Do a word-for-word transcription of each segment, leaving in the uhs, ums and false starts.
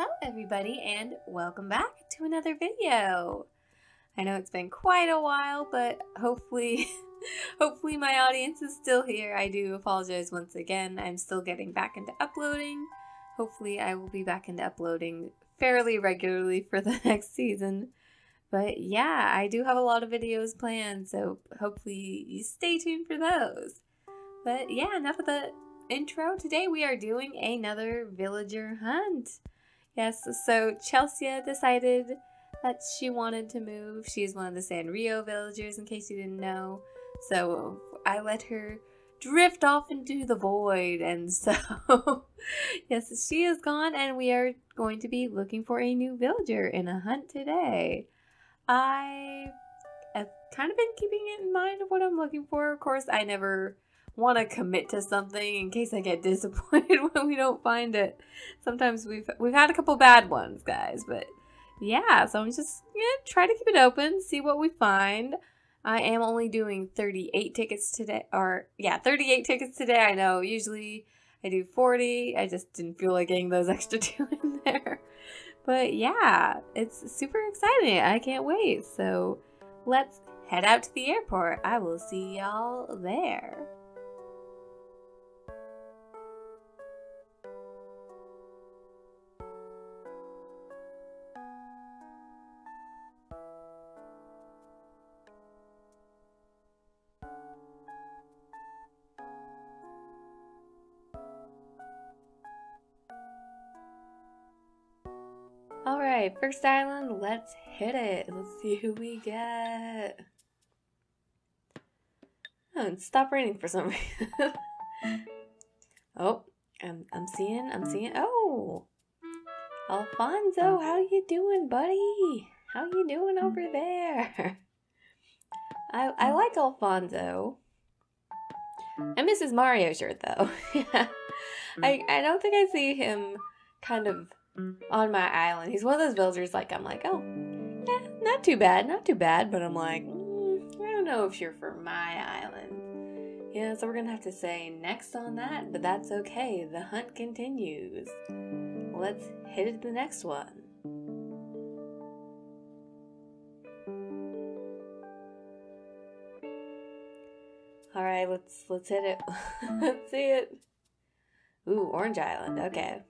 Hello everybody and welcome back to another video. I know it's been quite a while, but hopefully hopefully my audience is still here. I do apologize once again. I'm still getting back into uploading. Hopefully I will be back into uploading fairly regularly for the next season. But yeah, I do have a lot of videos planned, so hopefully you stay tuned for those. But yeah, enough of the intro. Today we are doing another villager hunt. Yes, so Chelsea decided that she wanted to move. She's one of the Sanrio villagers, in case you didn't know. So I let her drift off into the void, and so yes, she is gone, and we are going to be looking for a new villager in a hunt today. I have kind of been keeping it in mind of what I'm looking for. Of course, I never want to commit to something in case I get disappointed when we don't find it. Sometimes we've we've had a couple bad ones, guys, but yeah, so I'm just gonna try to keep it open, see what we find. I am only doing thirty-eight tickets today, or yeah, thirty-eight tickets today. I know usually I do forty. I just didn't feel like getting those extra two in there. But yeah, it's super exciting. I can't wait. So let's head out to the airport. I will see y'all there. Alright, first island, let's hit it. Let's see who we get. Oh, and stop raining for some reason. Oh, I'm, I'm seeing, I'm seeing. Oh! Alfonso, how you doing, buddy? How you doing over there? I, I like Alfonso. I miss his Mario shirt, though. I, I don't think I see him kind of on my island. He's one of those villagers, like, I'm like, oh, yeah, not too bad, not too bad, but I'm like, mm, I don't know if you're for my island. Yeah, so we're gonna have to say next on that, but that's okay, the hunt continues. Let's hit it to the next one. Alright, let's, let's hit it. Let's see it. Ooh, Orange Island, okay.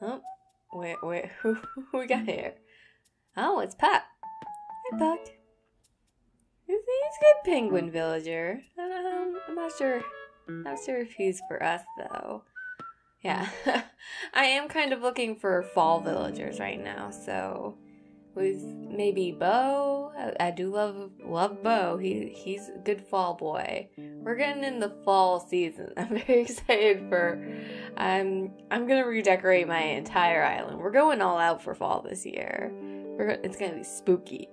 Oh, wait, wait, who we got here? Oh, it's Puck. Hey, Puck. He's a good penguin villager. Um, I'm not sure. Not sure if he's for us though. Yeah, I am kind of looking for fall villagers right now. So, with maybe Bo. I, I do love love Bo. He he's a good fall boy. We're getting in the fall season. I'm very excited for. I'm I'm gonna redecorate my entire island. We're going all out for fall this year. We're, it's gonna be spooky.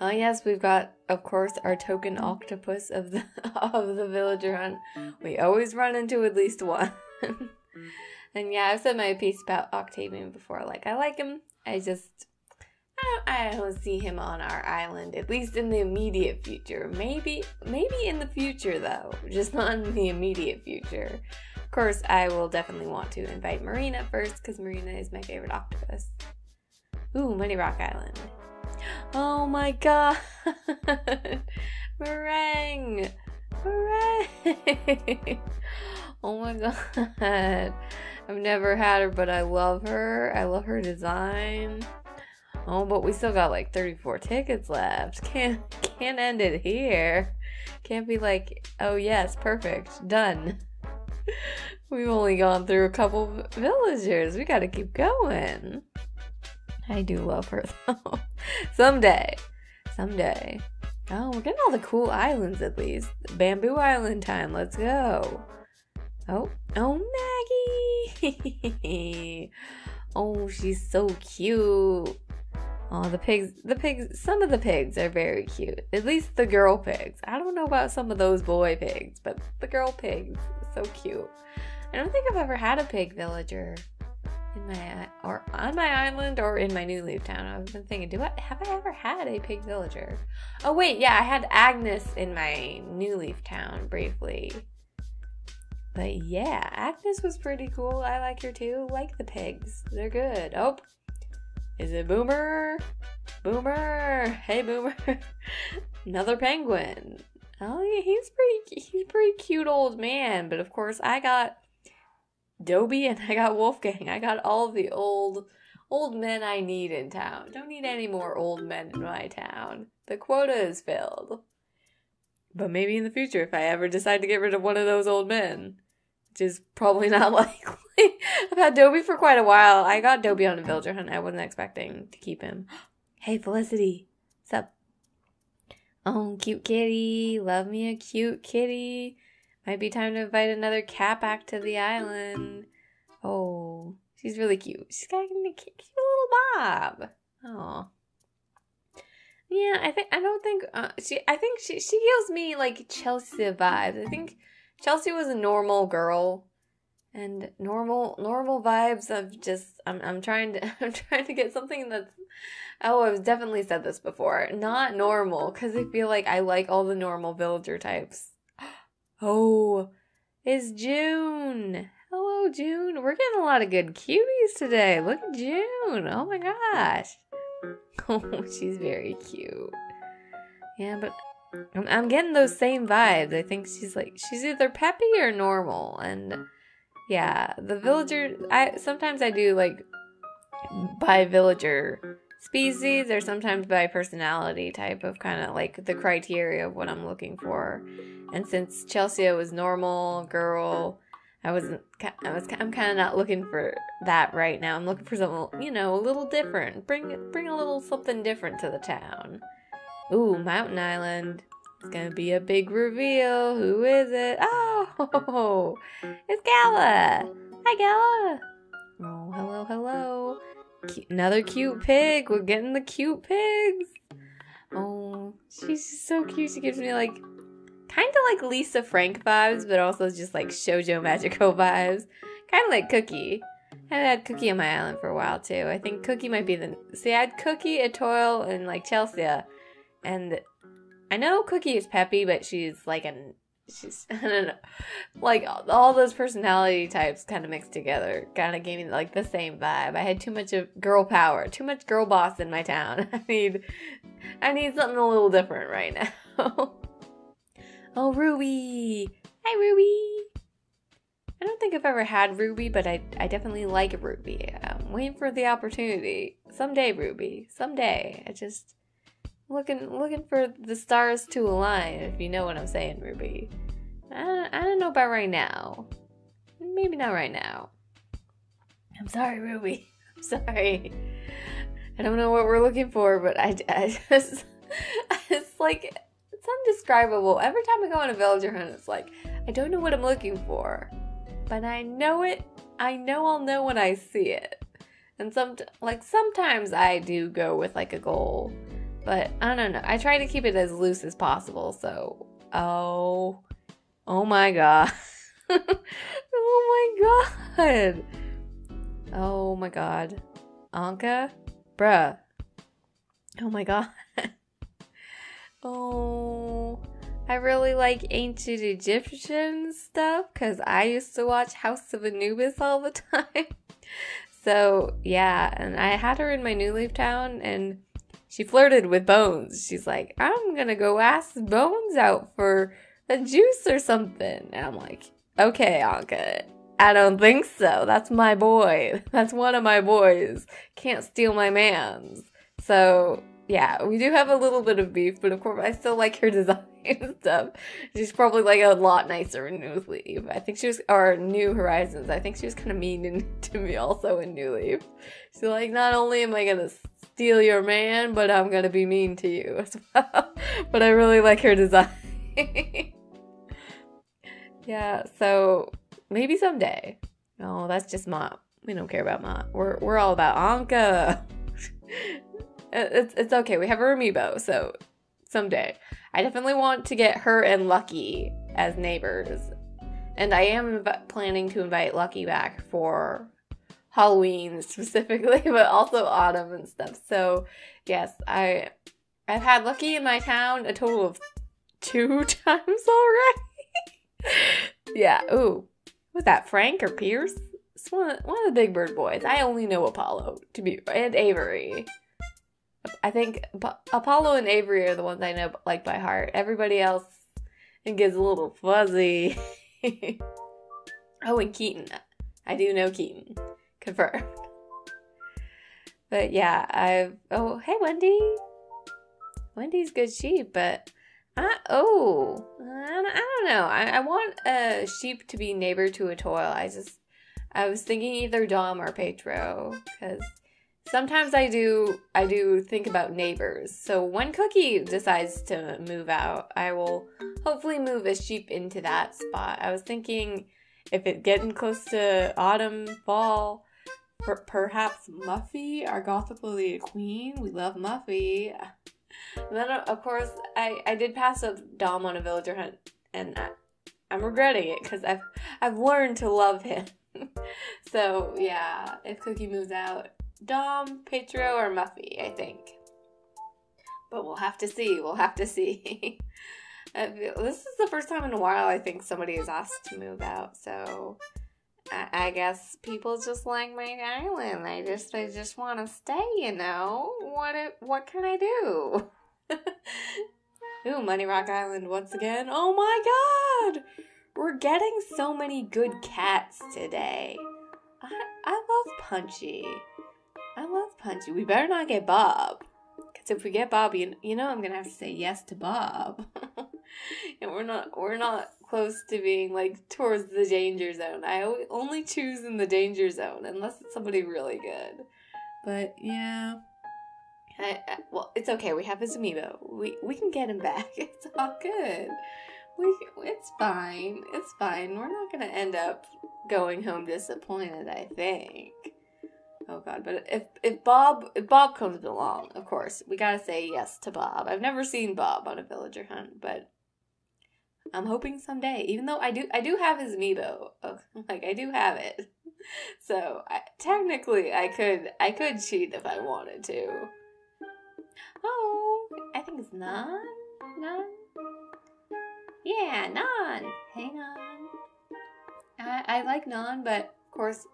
Oh yes, we've got, of course, our token octopus of the of the villager hunt. We always run into at least one. And yeah, I've said my piece about Octavian before. Like, I like him. I just I don't, I don't see him on our island, at least in the immediate future. Maybe maybe in the future though, just not in the immediate future. Of course, I will definitely want to invite Marina first because Marina is my favorite octopus. Ooh, Money Rock Island. Oh my god! Meringue! Meringue! Oh my god. I've never had her, but I love her. I love her design. Oh, but we still got like thirty-four tickets left. Can't can't end it here. Can't be like, oh yes, perfect, done. We've only gone through a couple villagers. We gotta keep going. I do love her though. Someday. Someday. Oh, we're getting all the cool islands at least. Bamboo Island time, let's go. Oh, oh Maggie! Oh, she's so cute. Oh, the pigs, the pigs, some of the pigs are very cute. At least the girl pigs. I don't know about some of those boy pigs, but the girl pigs, so cute. I don't think I've ever had a pig villager in my, or on my island or in my new leaf town. I've been thinking, do I, have I ever had a pig villager? Oh wait, yeah, I had Agnes in my new leaf town briefly. But yeah, Agnes was pretty cool. I like her too. Like the pigs. They're good. Oh, is it Boomer? Boomer! Hey, Boomer. Another penguin. Oh, yeah, he's pretty, he's a pretty cute old man. But of course, I got Dobie and I got Wolfgang. I got all the old, old men I need in town. Don't need any more old men in my town. The quota is filled. But maybe in the future, if I ever decide to get rid of one of those old men, which is probably not likely. I've had Dobie for quite a while. I got Dobie on a villager hunt. I wasn't expecting to keep him. Hey, Felicity. What's up? Oh, cute kitty. Love me a cute kitty. Might be time to invite another cat back to the island. Oh, she's really cute. She's got a cute little Bob. Oh. Yeah, I think I don't think uh, she. I think she she gives me like Chelsea vibes. I think Chelsea was a normal girl, and normal normal vibes of just I'm I'm trying to I'm trying to get something that's oh I've definitely said this before, not normal, because I feel like I like all the normal villager types. Oh, it's June. Hello, June. We're getting a lot of good cuties today. Look at June. Oh my gosh. Oh, she's very cute. Yeah, but I'm, I'm getting those same vibes. I think she's like, she's either peppy or normal. And yeah, the villager, I sometimes I do like by villager species or sometimes by personality type of kind of like the criteria of what I'm looking for. And since Chelsea was normal girl, I wasn't, I was, I'm kind of not looking for that right now. I'm looking for something, you know, a little different. Bring, bring a little something different to the town. Ooh, Mountain Island. It's going to be a big reveal. Who is it? Oh, it's Gala. Hi, Gala. Oh, hello, hello. Another cute pig. We're getting the cute pigs. Oh, she's just so cute. She gives me like... kind of like Lisa Frank vibes, but also just like Shoujo Magico vibes. Kind of like Cookie. I had Cookie on my island for a while too. I think Cookie might be the... See, I had Cookie, Atoyle, and like Chelsea. And I know Cookie is peppy, but she's like an... She's... I don't know. Like all those personality types kind of mixed together. Kind of gave me like the same vibe. I had too much of girl power. Too much girl boss in my town. I need... I need something a little different right now. Oh, Ruby! Hi, Ruby! I don't think I've ever had Ruby, but I, I definitely like Ruby. I'm waiting for the opportunity. Someday, Ruby. Someday. I just... Looking looking for the stars to align, if you know what I'm saying, Ruby. I don't, I don't know about right now. Maybe not right now. I'm sorry, Ruby. I'm sorry. I don't know what we're looking for, but I, I just... It's like... It's indescribable. Every time I go on a villager hunt, it's like, I don't know what I'm looking for, but I know it. I know I'll know when I see it. And some, like sometimes I do go with like a goal, but I don't know. I try to keep it as loose as possible. So, oh, oh my God. Oh my God. Oh my God. Anka? Bruh. Oh my God. Oh, I really like ancient Egyptian stuff because I used to watch House of Anubis all the time. So, yeah, and I had her in my New Leaf town and she flirted with Bones. She's like, I'm going to go ask Bones out for a juice or something. And I'm like, okay, Anka, I don't think so. That's my boy. That's one of my boys. Can't steal my man's. So... yeah, we do have a little bit of beef, but of course I still like her design and stuff. She's probably like a lot nicer in New Leaf. I think she was, or New Horizons, I think she was kind of mean in, to me also in New Leaf. She's like, not only am I going to steal your man, but I'm going to be mean to you as well. But I really like her design. Yeah, so maybe someday. Oh, that's just Mott. We don't care about Mott. We're, we're all about Anka. It's, it's okay. We have her amiibo, so someday. I definitely want to get her and Lucky as neighbors. And I am planning to invite Lucky back for Halloween specifically, but also autumn and stuff. So, yes, I, I've had Lucky in my town a total of two times already. Yeah. Ooh. was that Frank or Pierce? It's one of, one of the big bird boys. I only know Apollo to be and Avery. I think Apollo and Avery are the ones I know like by heart. Everybody else, it gets a little fuzzy. Oh, and Keaton. I do know Keaton. Confirmed. But yeah, I've... Oh, hey, Wendy. Wendy's good sheep, but... I, oh, I, I don't know. I, I want a sheep to be neighbor to a toil. I just... I was thinking either Dom or Pedro, because... Sometimes I do I do think about neighbors. So when Cookie decides to move out, I will hopefully move a sheep into that spot. I was thinking if it's getting close to autumn, fall, per perhaps Muffy, our Gothophilia queen. We love Muffy. And then, of course, I, I did pass up Dom on a villager hunt, and I, I'm regretting it because I've, I've learned to love him. So, yeah, if Cookie moves out, Dom, Pedro, or Muffy, I think. But we'll have to see. We'll have to see. This is the first time in a while I think somebody is asked to move out. So I, I guess people just like my island. They just they just want to stay. You know what? It, what can I do? Ooh, Money Rock Island once again. Oh my God! We're getting so many good cats today. I I love Punchy. I love Punchy. We better not get Bob. Because if we get Bob, you, you know I'm going to have to say yes to Bob. And we're not we're not close to being, like, towards the danger zone. I only choose in the danger zone, unless it's somebody really good. But, yeah. I, I, well, it's okay. We have his amiibo. We, we can get him back. It's all good. We It's fine. It's fine. We're not going to end up going home disappointed, I think. Oh God! But if if Bob if Bob comes along, of course we gotta say yes to Bob. I've never seen Bob on a villager hunt, but I'm hoping someday. Even though I do I do have his amiibo, oh, like I do have it, so I, technically I could I could cheat if I wanted to. Oh, I think it's Naan, Naan. Yeah, Naan. Hey Naan. I I like Naan, but of course.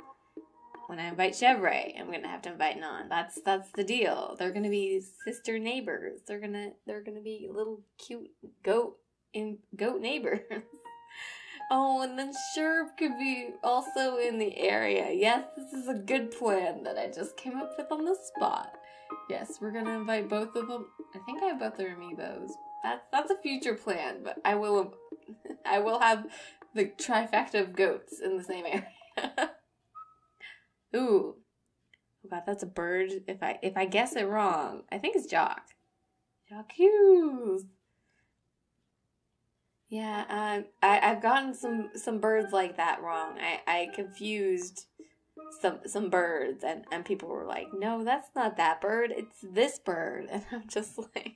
When I invite Chevrolet, I'm gonna have to invite Naan. That's that's the deal. They're gonna be sister neighbors. They're gonna they're gonna be little cute goat in goat neighbors. Oh, and then Sherb could be also in the area. Yes, this is a good plan that I just came up with on the spot. Yes, we're gonna invite both of them. I think I have both their amiibos. That's that's a future plan, but I will I will have the trifecta of goats in the same area. Ooh, oh God, that's a bird. If I if I guess it wrong, I think it's Jock. Jock Hughes. Yeah, um, I I've gotten some some birds like that wrong. I I confused some some birds, and and people were like, no, that's not that bird. It's this bird, and I'm just like,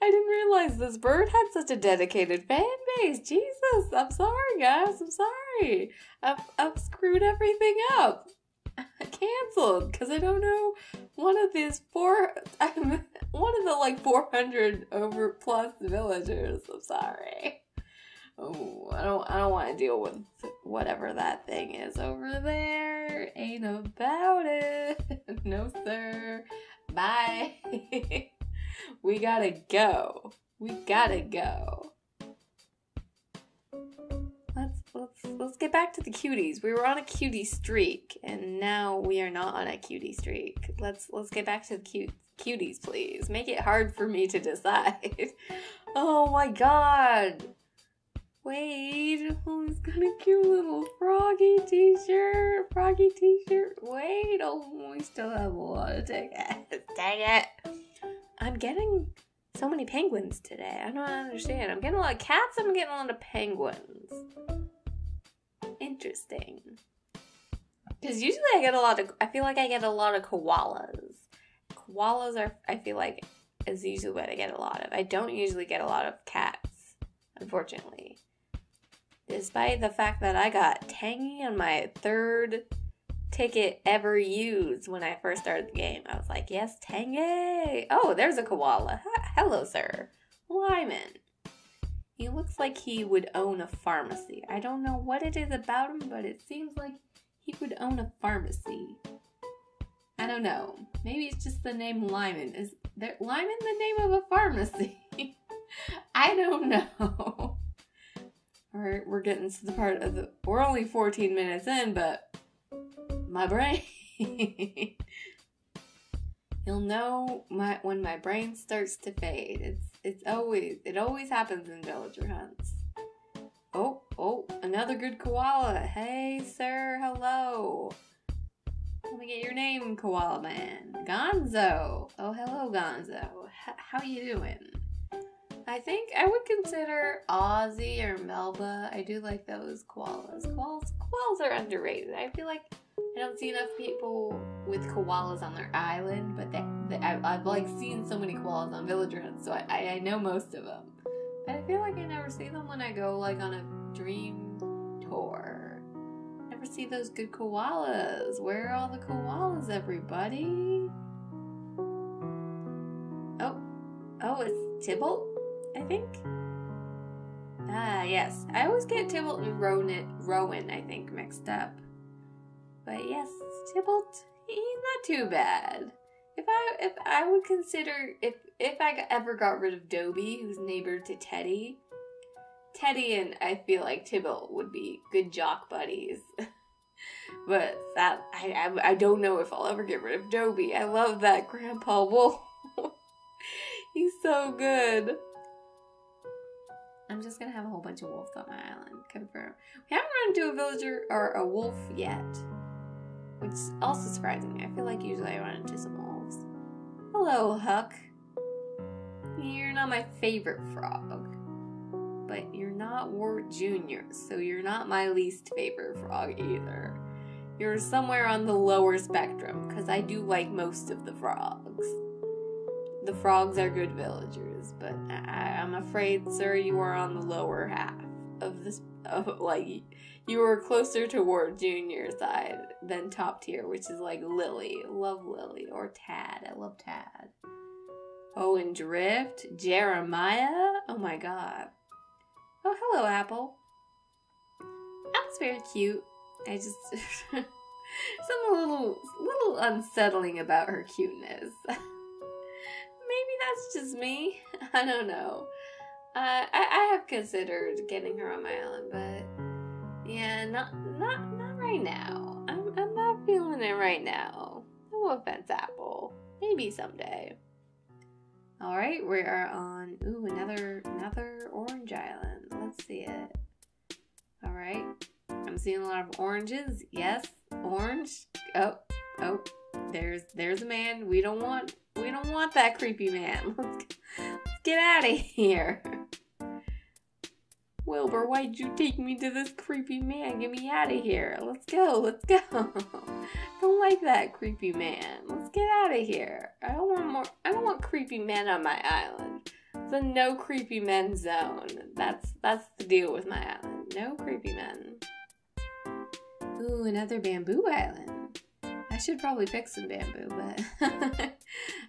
I didn't realize this bird had such a dedicated fan base. Jesus, I'm sorry guys, I'm sorry. I've I've screwed everything up. Cancelled because I don't know one of these four I'm one of the like four hundred over plus villagers. I'm sorry. Oh, I don't I don't want to deal with whatever that thing is over there. Ain't about it. No sir. Bye. We gotta go. We gotta go. Let's, let's let's get back to the cuties. We were on a cutie streak, and now we are not on a cutie streak. Let's let's get back to the cute cuties, please. Make it hard for me to decide. Oh my God! Wade, oh, he's got a cute little froggy T-shirt. Froggy T-shirt. Wade, oh, we still have a lot to take. Dang it! I'm getting so many penguins today. I don't understand. I'm getting a lot of cats. I'm getting a lot of penguins. Interesting. Because usually I get a lot of... I feel like I get a lot of koalas. Koalas are... I feel like is usually what I get a lot of. I don't usually get a lot of cats, unfortunately. Despite the fact that I got Tangy on my third ticket ever used when I first started the game. I was like, yes, Tangy. Oh, there's a koala. Hello, sir. Lyman. He looks like he would own a pharmacy. I don't know what it is about him, but it seems like he would own a pharmacy. I don't know. Maybe it's just the name Lyman. Is there Lyman the name of a pharmacy? I don't know. Alright, we're getting to the part of the... We're only fourteen minutes in, but... My brain... You'll know my when my brain starts to fade. It's it's always... It always happens in villager hunts. Oh, oh, another good koala. Hey, sir, hello. Let me get your name, koala man. Gonzo. Oh, hello, Gonzo. H- how you doing? I think I would consider Ozzy or Melba. I do like those koalas. Koalas, koalas are underrated. I feel like I don't see enough people with koalas on their island, but they, they, I've, I've like seen so many koalas on villager hunts, so I, I, I know most of them. But I feel like I never see them when I go like on a dream tour. Never see those good koalas. Where are all the koalas, everybody? Oh, oh, it's Tybalt. I think. Ah, yes. I always get Tybalt and Rowan, I think, mixed up. But yes, Tybalt, he's not too bad. If I if I would consider, if if I ever got rid of Dobie, who's neighbor to Teddy, Teddy and I feel like Tybalt would be good jock buddies. But that, I, I, I don't know if I'll ever get rid of Dobie. I love that Grandpa Wolf. He's so good. I'm just gonna have a whole bunch of wolves on my island. Confirm. We haven't run into a villager or a wolf yet, which is also surprising me. I feel like usually I run into some wolves. Hello, Huck. You're not my favorite frog, but you're not Ward Junior, so you're not my least favorite frog either. You're somewhere on the lower spectrum, because I do like most of the frogs. The frogs are good villagers, but I, I'm afraid, sir, you are on the lower half of this, of, like, you are closer to Ward Junior's side than top tier, which is like Lily. Love Lily. Or Tad. I love Tad. Oh, and Drift. Jeremiah. Oh my god. Oh, hello, Apple. Apple's very cute. I just... something a little, little unsettling about her cuteness. That's just me. I don't know. Uh, I, I have considered getting her on my island, but yeah, not not not right now. I'm I'm not feeling it right now. No offense, Apple. Maybe someday. All right, we are on ooh another another orange island. Let's see it. All right, I'm seeing a lot of oranges. Yes, orange. Oh oh, there's there's a man we don't want. We don't want that creepy man. Let's get, let's get out of here. Wilbur, why'd you take me to this creepy man? Get me out of here. Let's go. Let's go. I don't like that creepy man. Let's get out of here. I don't want more. I don't want creepy men on my island. It's a no creepy men zone. That's that's the deal with my island. No creepy men. Ooh, another bamboo island. I should probably pick some bamboo, but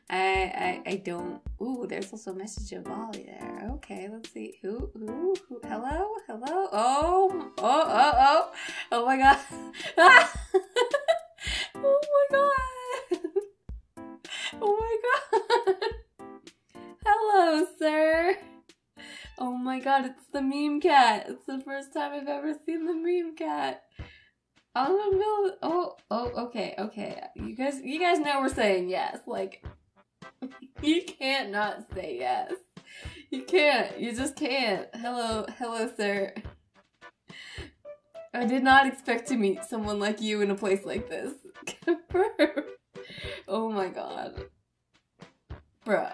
I, I I don't. Ooh, there's also a message of Bali there. Okay, let's see. Ooh, ooh, ooh. Hello, hello. Oh, oh, oh, oh. Oh my god. Ah! Oh my god. Oh my god. Hello, sir. Oh my god, it's the meme cat. It's the first time I've ever seen the meme cat. Oh, oh, oh, okay, okay. You guys, you guys know we're saying yes. Like, you can't not say yes. You can't. You just can't. Hello, hello, sir. I did not expect to meet someone like you in a place like this. Oh my god. Bruh.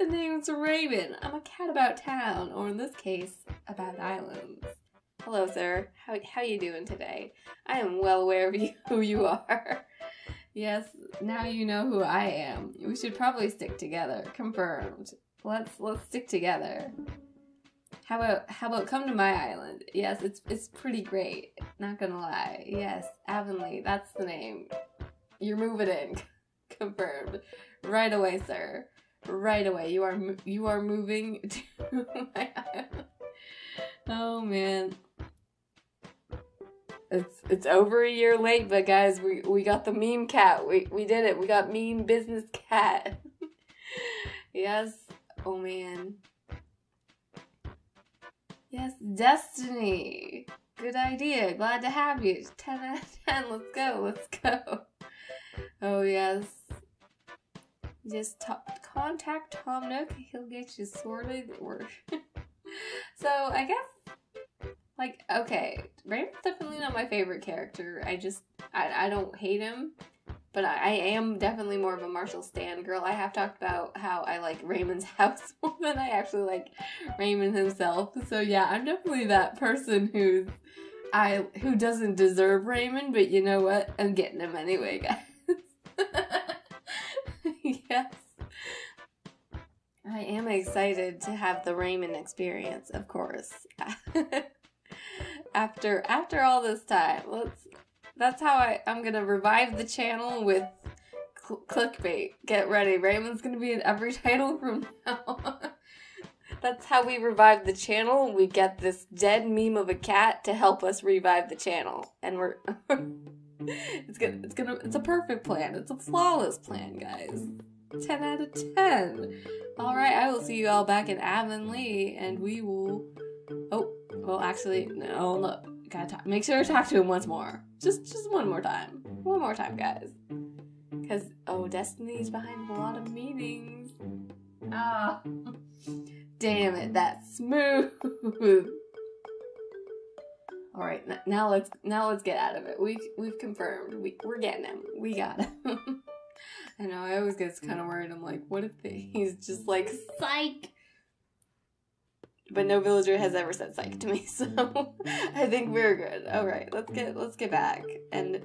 The name's Raymond. I'm a cat about town, or in this case, about islands. Hello, sir. How how you doing today? I am well aware of you, who you are. Yes, now you know who I am. We should probably stick together. Confirmed. Let's let's stick together. How about how about come to my island? Yes, it's it's pretty great. Not gonna lie. Yes, Avonlea. That's the name. You're moving in. Confirmed. Right away, sir. Right away. You are you are moving to Oh man, it's it's over a year late, but guys, we we got the meme cat. We we did it. We got meme business cat. Yes. Oh man. Yes, Destiny. Good idea. Glad to have you. ten out of ten. Let's go. Let's go. Oh yes. Just talk, contact Tom Nook. He'll get you sorted. Or so I guess. Like okay, Raymond's definitely not my favorite character. I just I I don't hate him, but I, I am definitely more of a Marshall stan girl. I have talked about how I like Raymond's house more than I actually like Raymond himself. So yeah, I'm definitely that person who's I who doesn't deserve Raymond, but you know what? I'm getting him anyway, guys. Yes. I am excited to have the Raymond experience, of course. after after all this time, let's that's how I I'm going to revive the channel with cl clickbait. Get ready. Raymond's going to be in every title from now. That's how we revive the channel. We get this dead meme of a cat to help us revive the channel. And we're It's gonna, it's gonna, it's a perfect plan. It's a flawless plan, guys. ten out of ten. Alright, I will see you all back in Avonlea, and we will, oh, well, actually, no, look, gotta talk, make sure to talk to him once more. Just, just one more time. One more time, guys. Because, oh, Destiny's behind a lot of meetings. Ah. Damn it, that's smooth. All right, now let's now let's get out of it. We we've confirmed we we're getting him. We got him. I know. I always get kind of worried. I'm like, what if they, he's just like psych? But no villager has ever said psych to me, so I think we're good. All right, let's get let's get back, and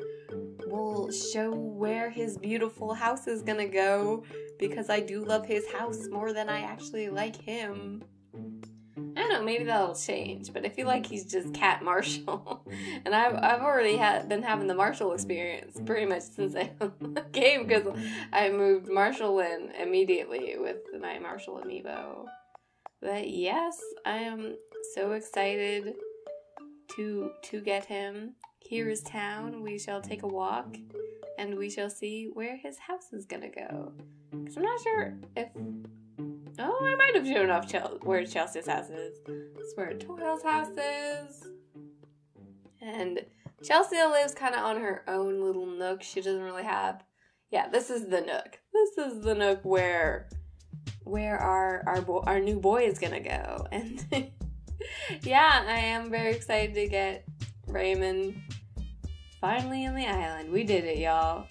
we'll show where his beautiful house is gonna go because I do love his house more than I actually like him. I don't know, maybe that'll change, but I feel like he's just Cat Marshall. And I've, I've already ha been having the Marshall experience pretty much since I game because I moved Marshall in immediately with my Marshall amiibo. But yes, I am so excited to, to get him. Here is town, we shall take a walk, and we shall see where his house is gonna go. Because I'm not sure if... Oh, I might have shown off Chel where Chelsea's house is. That's where Toil's house is. And Chelsea lives kind of on her own little nook. She doesn't really have... Yeah, this is the nook. This is the nook where where our our, bo our new boy is going to go. And yeah, I am very excited to get Raymond finally in the island. We did it, y'all.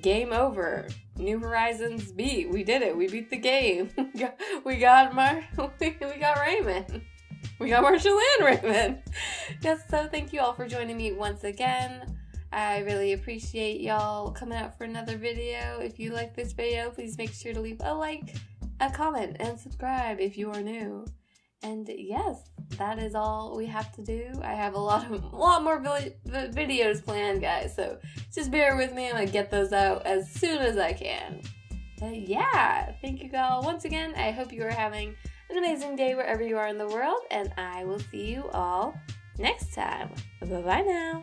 Game over. New Horizons beat. We did it. We beat the game. We got, we got Mar. We got Raymond. We got Marshall and Raymond. Yes. So thank you all for joining me once again. I really appreciate y'all coming out for another video. If you like this video, please make sure to leave a like, a comment, and subscribe if you are new. And yes, that is all we have to do. I have a lot of, a lot more videos planned, guys, so just bear with me. I'm gonna get those out as soon as I can. But yeah, thank you all once again. I hope you are having an amazing day wherever you are in the world, and I will see you all next time. Bye-bye now.